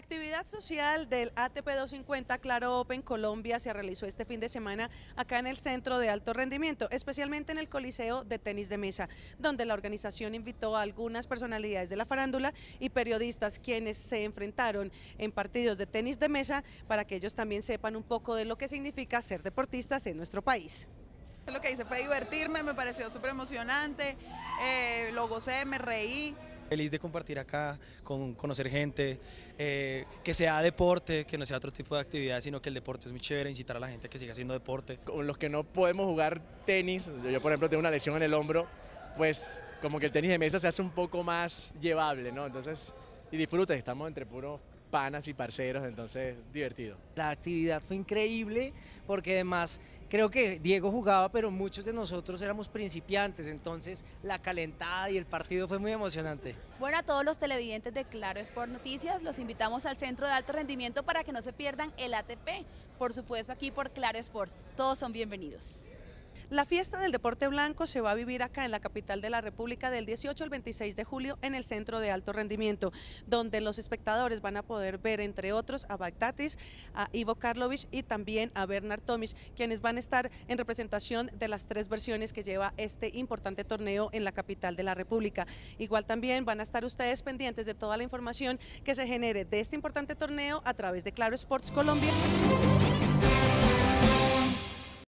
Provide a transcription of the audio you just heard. actividad social del ATP 250 Claro Open Colombia se realizó este fin de semana acá en el Centro de Alto Rendimiento, especialmente en el Coliseo de Tenis de Mesa, donde la organización invitó a algunas personalidades de la farándula y periodistas quienes se enfrentaron en partidos de tenis de mesa para que ellos también sepan un poco de lo que significa ser deportistas en nuestro país. Lo que hice fue divertirme, me pareció súper emocionante, lo gocé, me reí. Feliz de compartir acá, conocer gente, que sea deporte, que no sea otro tipo de actividad, sino que el deporte es muy chévere, incitar a la gente a que siga haciendo deporte. Con los que no podemos jugar tenis, yo por ejemplo tengo una lesión en el hombro, pues como que el tenis de mesa se hace un poco más llevable, ¿no? Entonces, y disfruta, estamos entre puros panas y parceros, entonces divertido. La actividad fue increíble porque además creo que Diego jugaba, pero muchos de nosotros éramos principiantes, entonces la calentada y el partido fue muy emocionante. Bueno, a todos los televidentes de Claro Sport Noticias, los invitamos al Centro de Alto Rendimiento para que no se pierdan el ATP, por supuesto aquí por Claro Sports, todos son bienvenidos. La fiesta del deporte blanco se va a vivir acá en la capital de la República del 18 al 26 de julio en el Centro de Alto Rendimiento, donde los espectadores van a poder ver entre otros a Baghdatis, a Ivo Karlovic y también a Bernard Tomic, quienes van a estar en representación de las tres versiones que lleva este importante torneo en la capital de la República. Igual también van a estar ustedes pendientes de toda la información que se genere de este importante torneo a través de Claro Sports Colombia.